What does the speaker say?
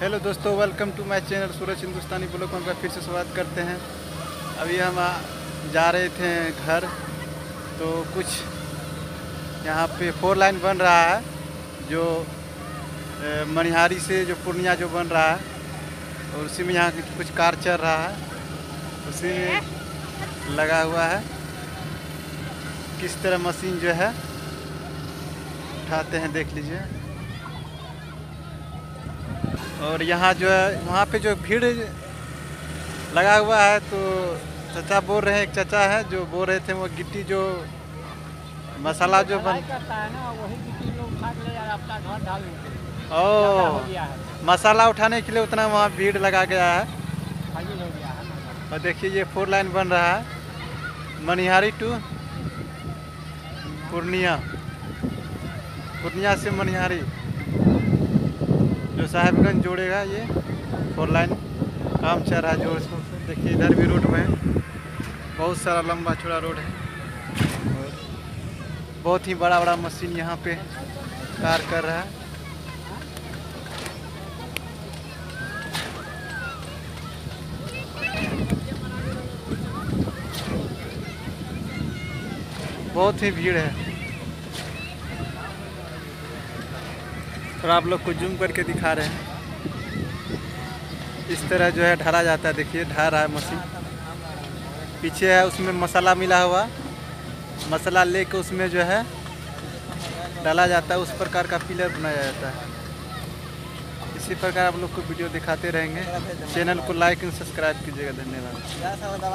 Hello दोस्तों, welcome to my channel Suraj Hindustani blog में आपका फिर से स्वागत करते हैं। अभी हम जा रहे थे घर, तो कुछ यहाँ पे 4 लाइन बन रहा है जो मनिहारी से जो पूर्णिया जो बन रहा है, और उसी में यहाँ कुछ कार चल रहा है, उसी में लगा हुआ है। किस तरह मशीन जो है उठाते हैं, देख लीजिए। और यहाँ जो है वहाँ पे जो भीड़ लगा हुआ है, तो चाचा बोल रहे हैं, एक चाचा है जो बोल रहे थे वो गिट्टी जो मसाला जो बन ओ मसाला उठाने के लिए उतना वहाँ भीड़ लगा गया है। और देखिए ये 4 लाइन बन रहा है मनिहारी टू पूर्णिया, पूर्णिया से मनिहारी जो साहिबगंज जोड़ेगा। ये 4 लाइन काम चल रहा है जोर से। देखिए इधर भी रोड में बहुत सारा लंबा चौड़ा रोड है और बहुत ही बड़ा बड़ा मशीन यहाँ पे कार्य कर रहा है। बहुत ही भीड़ है, और आप लोग को जूम करके दिखा रहे हैं। इस तरह जो है ढाला जाता है, देखिए ढा रहा है मशीन। पीछे है उसमें मसाला मिला हुआ, मसाला लेके उसमें जो है डाला जाता है, उस प्रकार का पिलर बनाया जाता है। इसी प्रकार आप लोग को वीडियो दिखाते रहेंगे। चैनल को लाइक एंड सब्सक्राइब कीजिएगा। धन्यवाद।